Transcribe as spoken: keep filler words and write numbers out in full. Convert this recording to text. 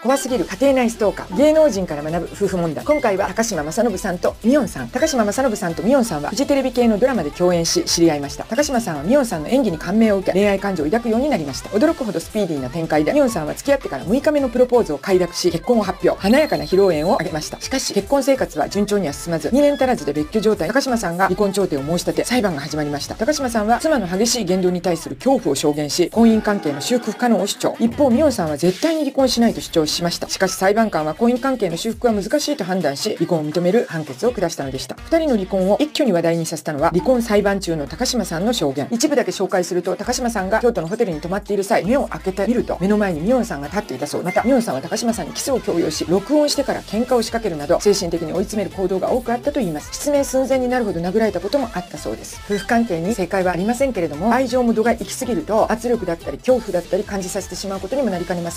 怖すぎる家庭内ストーカー、芸能人から学ぶ夫婦問題。今回は高嶋政伸さんとみおんさん。高嶋政伸さんとみおんさんはフジテレビ系のドラマで共演し知り合いました。高嶋さんはみおんさんの演技に感銘を受け、恋愛感情を抱くようになりました。驚くほどスピーディーな展開で、みおんさんは付き合ってからむいかめのプロポーズを快諾し、結婚を発表。華やかな披露宴を挙げました。しかし結婚生活は順調には進まず、にねん足らずで別居状態。高嶋さんが離婚調停を申し立て、裁判が始まりました。高嶋さんは妻の激しい言動に対する恐怖を証言し、婚姻関係の修復不可能を主張。一方みおんさんは絶対に離婚しないと主張しました。しかし裁判官は婚姻関係の修復は難しいと判断し、離婚を認める判決を下したのでした。ふたりの離婚を一挙に話題にさせたのは、離婚裁判中の高嶋さんの証言。一部だけ紹介すると、高嶋さんが京都のホテルに泊まっている際、目を開けてみると目の前にみおんさんが立っていたそう。またみおんさんは高嶋さんにキスを強要し、録音してから喧嘩を仕掛けるなど精神的に追い詰める行動が多くあったといいます。失明寸前になるほど殴られたこともあったそうです。夫婦関係に正解はありませんけれども、愛情も度が行き過ぎると圧力だったり恐怖だったり感じさせてしまうことにもなりかねません。